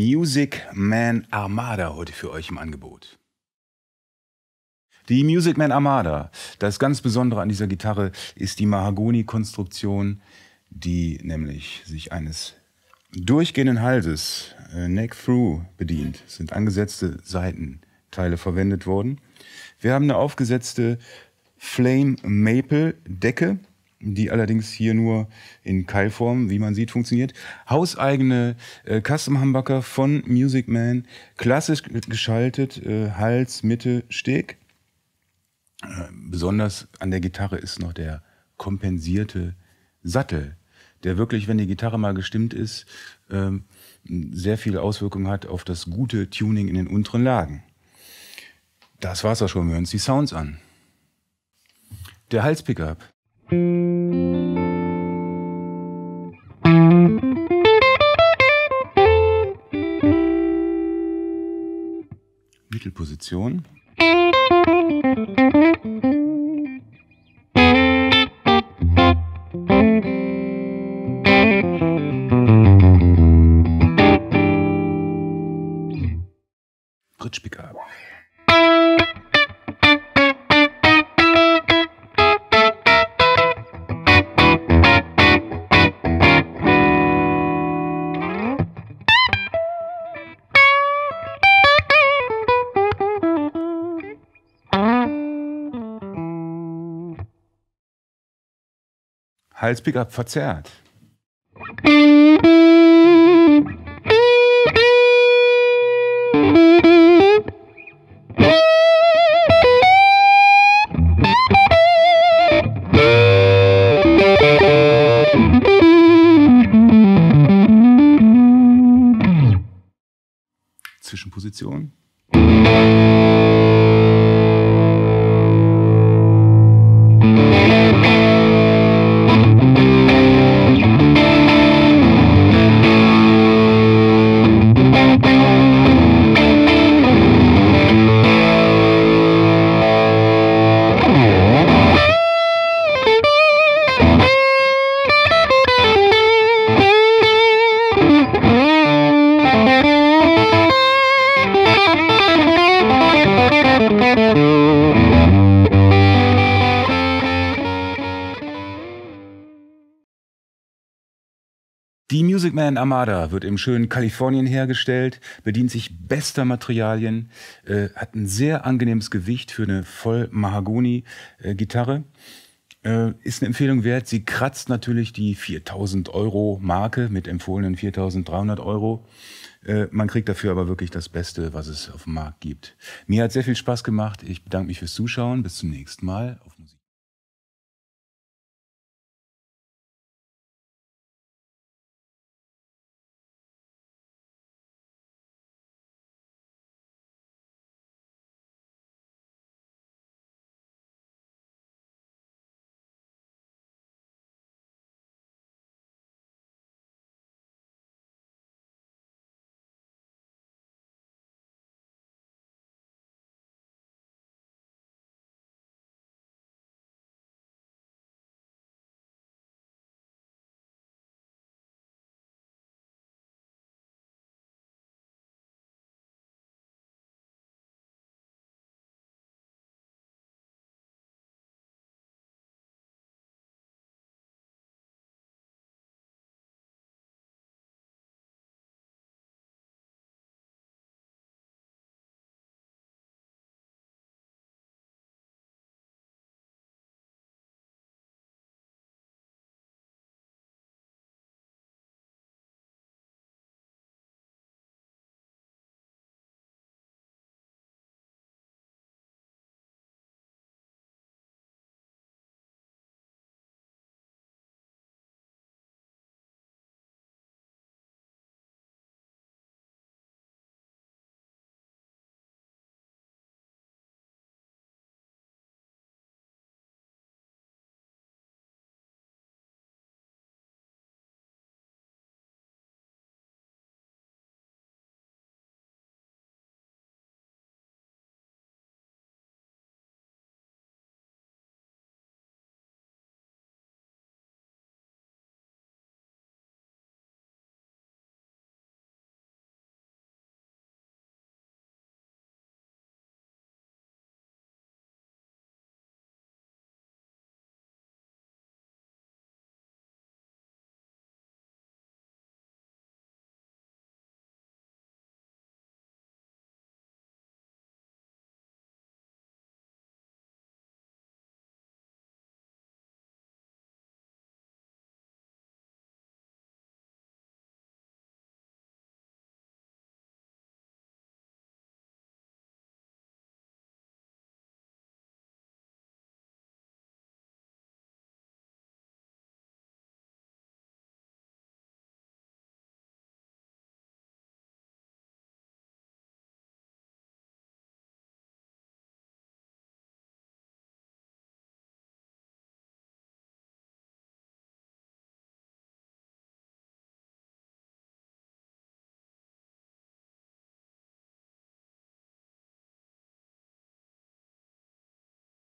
Music Man Armada heute für euch im Angebot. Die Music Man Armada. Das ganz Besondere an dieser Gitarre ist die Mahagoni-Konstruktion, die nämlich sich eines durchgehenden Halses, Neck-Through, bedient. Es sind angesetzte Seitenteile verwendet worden. Wir haben eine aufgesetzte Flame Maple Decke, die allerdings hier nur in Keilform, wie man sieht, funktioniert. Hauseigene Custom-Humbucker von Music Man, klassisch geschaltet, Hals, Mitte, Steg. Besonders an der Gitarre ist noch der kompensierte Sattel, der wirklich, wenn die Gitarre mal gestimmt ist, sehr viele Auswirkungen hat auf das gute Tuning in den unteren Lagen. Das war's auch schon, wir hören uns die Sounds an. Der Halspickup. Mittelposition. Bridge-Pickup. Hals-Pickup verzerrt. Zwischenposition. Die Music Man Armada wird im schönen Kalifornien hergestellt, bedient sich bester Materialien, hat ein sehr angenehmes Gewicht für eine Voll-Mahagoni-Gitarre. Ist eine Empfehlung wert. Sie kratzt natürlich die 4.000-Euro-Marke mit empfohlenen 4.300 Euro. Man kriegt dafür aber wirklich das Beste, was es auf dem Markt gibt. Mir hat sehr viel Spaß gemacht. Ich bedanke mich fürs Zuschauen. Bis zum nächsten Mal. Auf